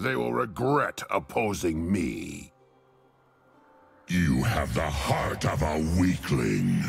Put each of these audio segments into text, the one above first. They will regret opposing me. You have the heart of a weakling.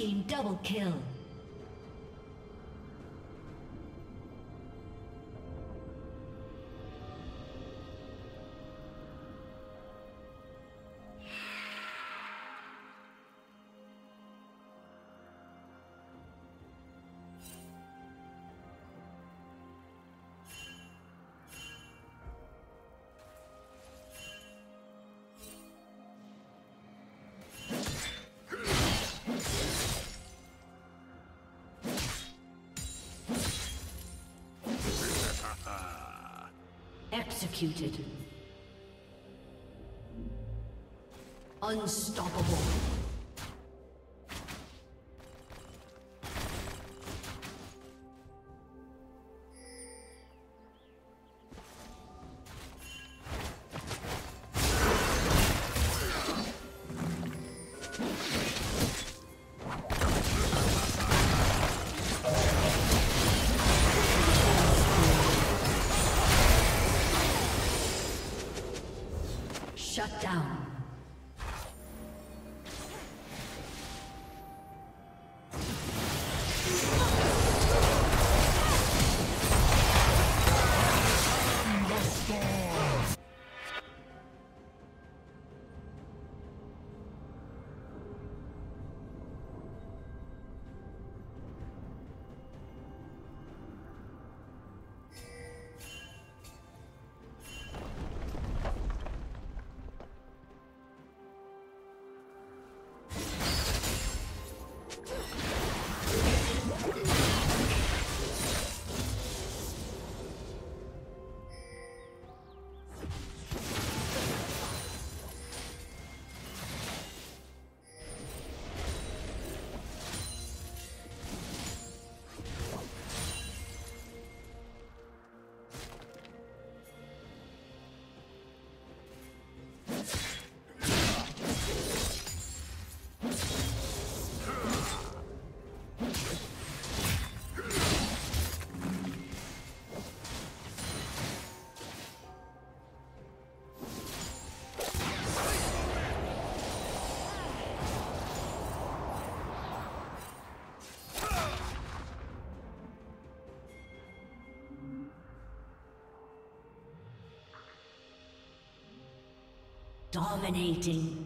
team double kill. Executed. Unstoppable. Shut down. Dominating.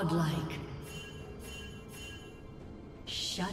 Godlike. Shut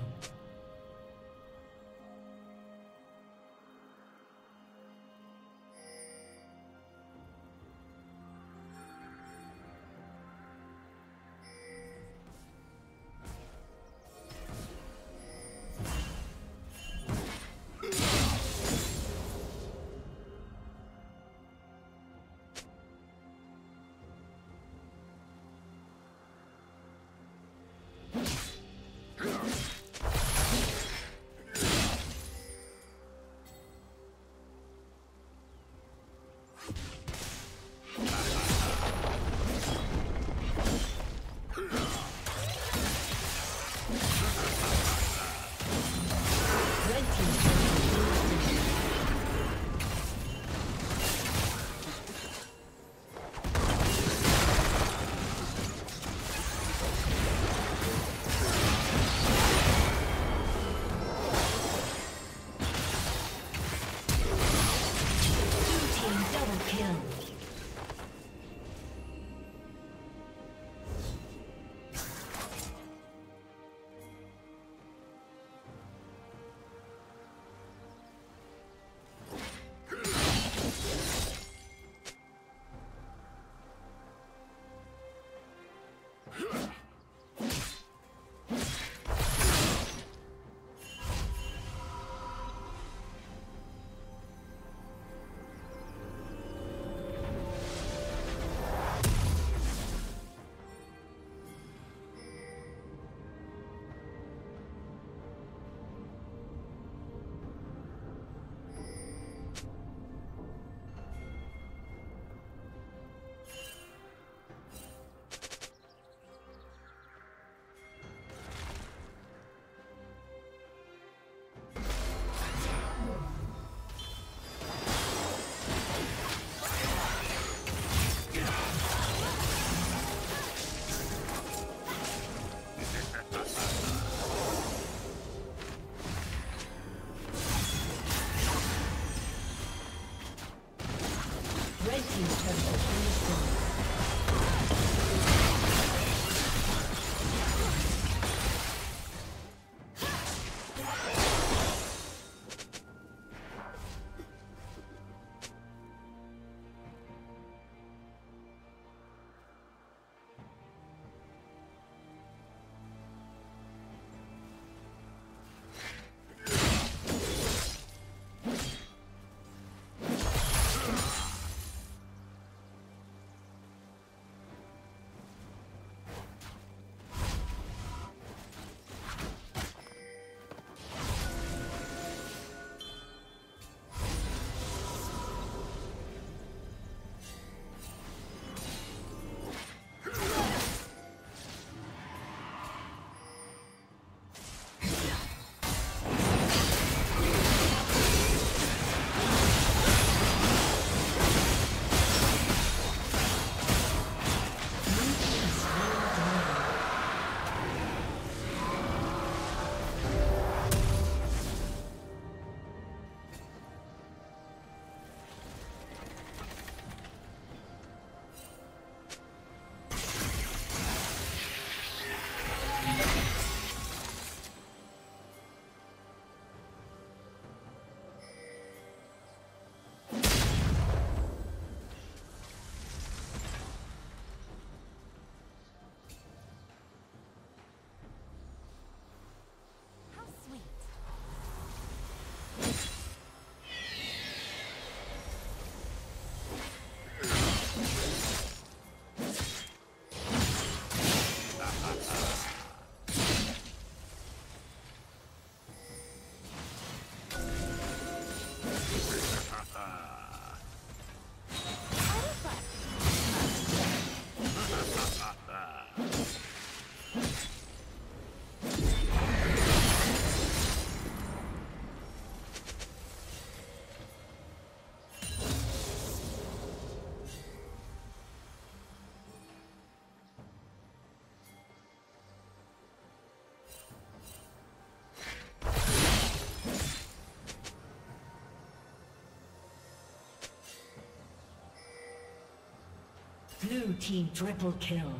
Blue team triple kill.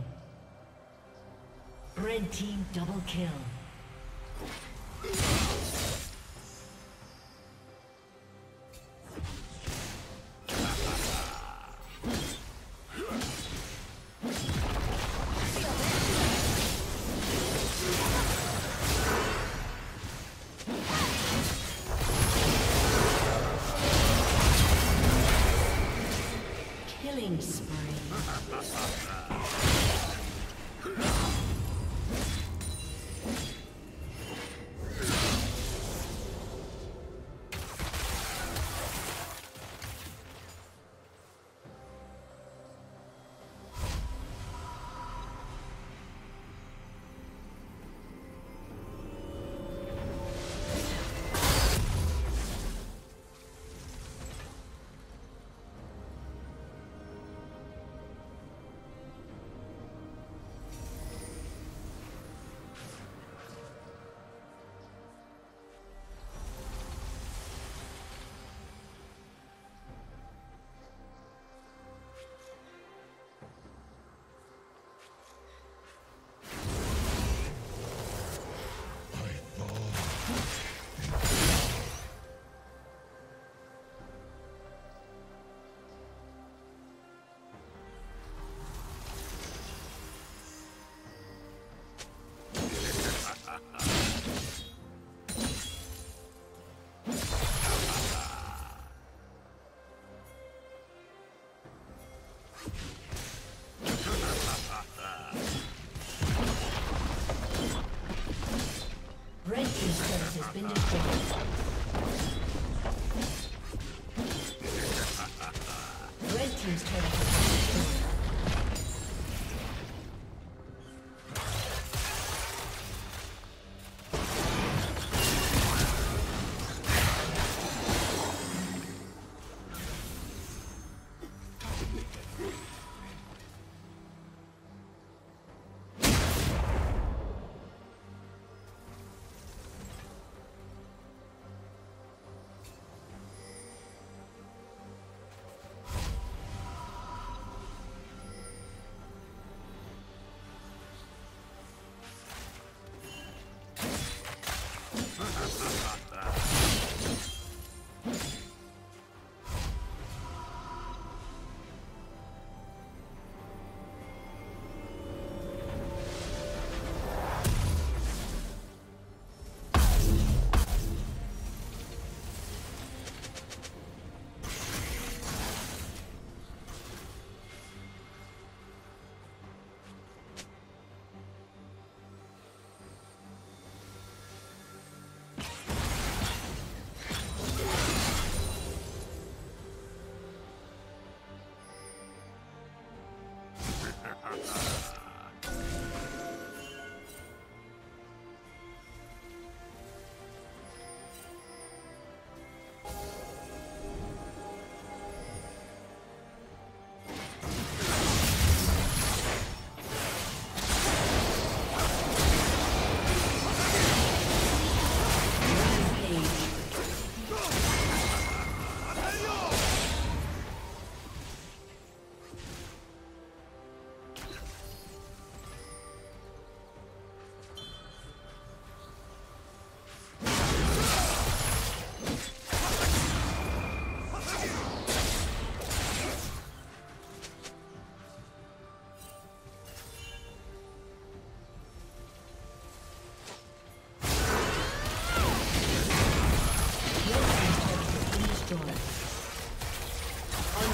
Red team double kill. Been destroyed. Red team's turret has been destroyed.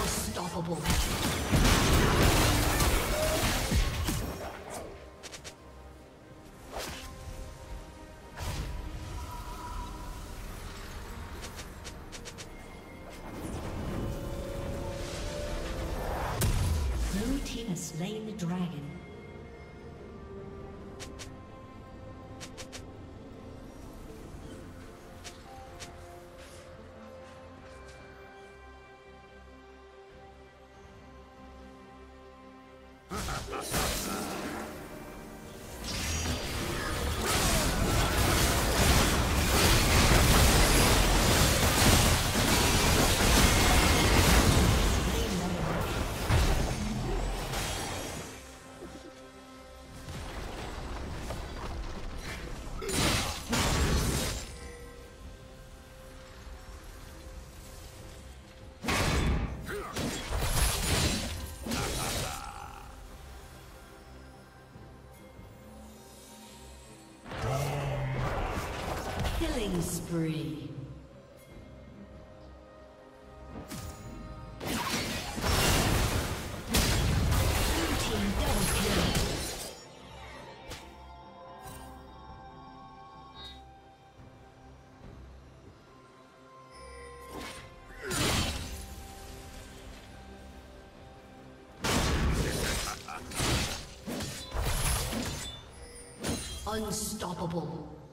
Unstoppable. Blue team has slain the dragon. Killing spree. Unstoppable.